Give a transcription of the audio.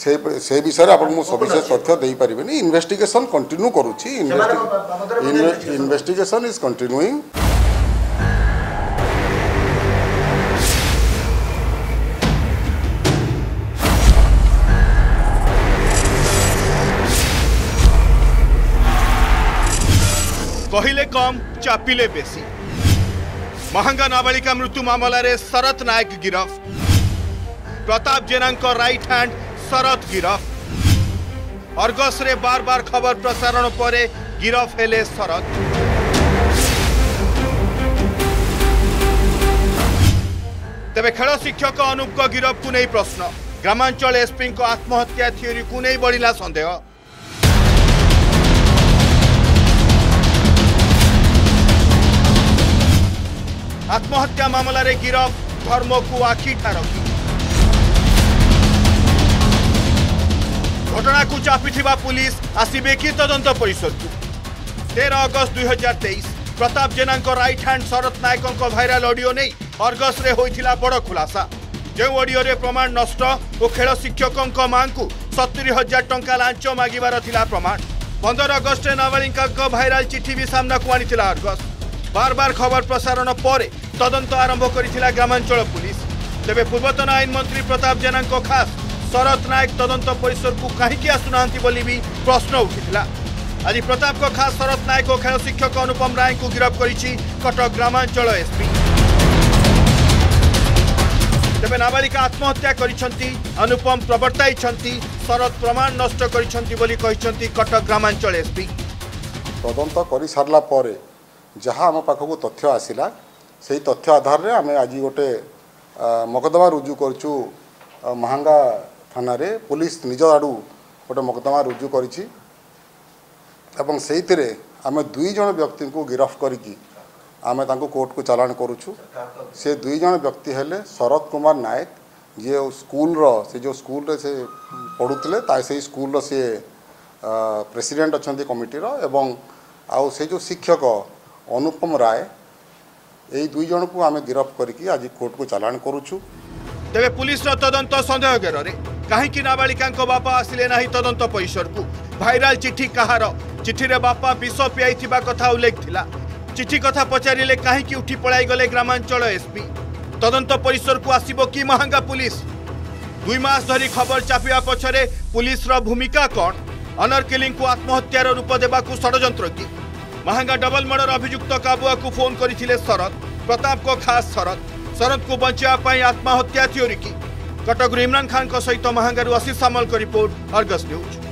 से विषय आपको सब विषय तथ्य दे पारे। इन्वेस्टिगेशन कंटिन्यू करुच्ची, इन्वेस्टिगेशन इज कंटिन्यूइंग। कहले कम चापिले बेसी। महांगा नाबालिका मृत्यु मामला रे शरत नायक गिरफ, प्रताप जेना राइट हैंड शरत गिरफ। अर्गस रे बार बार खबर प्रसारण पर गिरफ हेले शरत। तेबे खेल शिक्षक अनूप को गिरफ को नहीं प्रश्न, ग्रामांचल एसपी को आत्महत्या थियोरी को नहीं बढ़ला संदेह। आत्महत्या मामला रे गिरफ धर्म को आखि ठारक। घटना को चापी पुलिस आसवे कि तदंत परिषद को। 13 अगस्त 2023 Pratap Jena right hand Sharat Nayak viral audio नहीं अर्गस रे होइथिला बड़ खुलासा। जो ऑडियो रे प्रमाण नष्ट और खेल शिक्षकों मां को 70,000 टंका लांच मागिबार थिला प्रमाण। 15 अगस्ट नाबालिका भाइराल चिठी भी सामना को आनिथिला अर्गस। बार बार खबर प्रसारण पर तदंत आरंभ करिथिला ग्रामांचल पुलिस। तेबे पूर्वतन आईन मंत्री प्रताप जेना खास शरत नायक तदंत परिसर को कहीं आसुनांती बोली भी प्रश्न उठिथिला। आज प्रताप को खास शरत नायक और खेल शिक्षक अनुपम राय को गिरफ करिछि कटक ग्रामांचल एसपी। तेबे नाबालिका आत्महत्या करिछंती, अनुपम प्रवर्ताइछंती, शरत प्रमाण नष्ट करिछंती बोली कहिछंती कटक ग्रामांचल एसपी। तदंत करि सारला परे जहाँ आम पाखक तथ्य आसला से तथ्य आधार रे आमे आज गोटे मकदमा रुजु करचु। महांगा थाना रे पुलिस निज आड़ू गोटे मकदमा रुजु करी एवं से आम दुईज व्यक्ति को गिरफ करी आमे तांको कोर्ट को चालाण करूचु। से दुईज व्यक्ति हेले शरत कुमार नायक जी स्कूल रो, से जो स्कूल रे से पढ़ुले से स्कूल रो से प्रेसिडेंट अच्छा कमिटीर एवं आउ से जो शिक्षक अनुपम राय यही दुई जन को आम गिरफ करके आज कोर्ट को चालाण करूचु। तेरे पुलिस तदंत सन्देह घेर रे कहीं नाबालिका बापा आसिले ना तदंत परिसर को। भाइराल चिठी कहार, चिठी रे बापा विष पियाई कथा उल्लेख थिला। चिठी कथा पचारे कहीं उठी पड़ाई गले ग्रामांचल एसपी। तदंत परिसर को आसिबो कि महांगा पुलिस? 2 मास धरी खबर चापिया पछरे पुलिस भूमिका कौन? अनर किलिंग को आत्महत्यार रूप देवा षड्यंत्र की? महांगा डबल मर्डर अभियुक्त काबुआ को फोन करथिले शरत, प्रताप को खास शरत, शरत को बचाई आत्महत्या थियोरी की? कटक इमरान खान सहित महांगारू आशीष सामल की रिपोर्ट, अर्गस न्यूज।